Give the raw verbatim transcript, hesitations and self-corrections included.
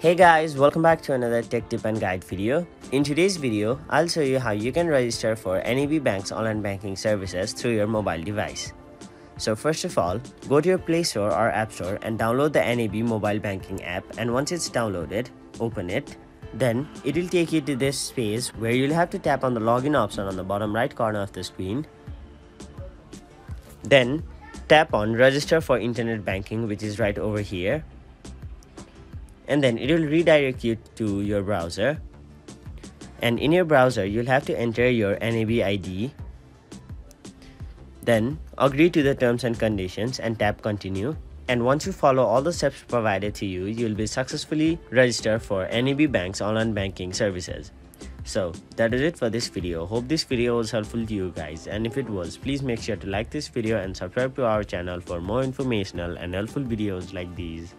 Hey guys, welcome back to another tech tip and guide video. In today's video, I'll show you how you can register for N A B Bank's online banking services through your mobile device. So first of all, go to your Play Store or App Store and download the N A B mobile banking app, and once it's downloaded, open it. Then it'll take you to this space where you'll have to tap on the login option on the bottom right corner of the screen. Then tap on register for internet banking, which is right over here. And then it will redirect you to your browser, and in your browser you'll have to enter your N A B I D, then agree to the terms and conditions and tap continue. And once you follow all the steps provided to you, you'll be successfully registered for N A B Bank's online banking services. So that is it for this video. Hope this video was helpful to you guys, and if it was, please make sure to like this video and subscribe to our channel for more informational and helpful videos like these.